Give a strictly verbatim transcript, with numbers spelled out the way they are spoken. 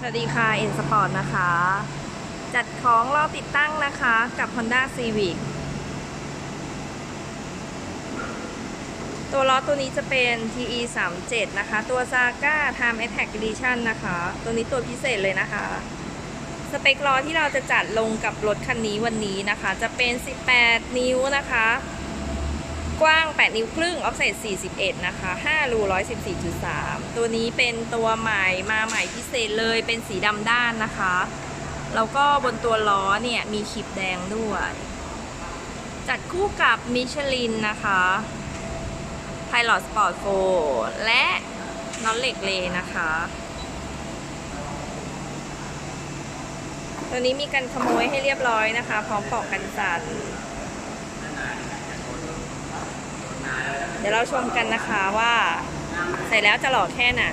สวัสดีค่ะ เอ็น สปอร์ต นะคะจัดของรอติดตั้งนะคะกับ Honda Civic ตัวล้อตัวนี้จะเป็น ที อี สามสิบเจ็ด นะคะตัว Saga Time Attack Edition นะคะตัวนี้ตัวพิเศษเลยนะคะสเปคล้อที่เราจะจัดลงกับรถคันนี้วันนี้นะคะจะเป็นสิบแปดนิ้วนะคะกว้างแปดนิ้วครึ่ง offset สี่สิบเอ็ดนะคะห้ารู หนึ่งร้อยสิบสี่จุดสาม ตัวนี้เป็นตัวใหม่มาใหม่พิเศษเลยเป็นสีดำด้านนะคะแล้วก็บนตัวล้อเนี่ยมีขีดแดงด้วยจัดคู่กับมิชลินนะคะไพลอตสปอร์ตโฟและน็อตเหล็กเลนะคะตัวนี้มีกันขโมยให้เรียบร้อยนะคะพร้อมปอกกันสันเดี๋ยวเราชมกันนะคะว่าใส่แล้วจะหล่อแค่ไหน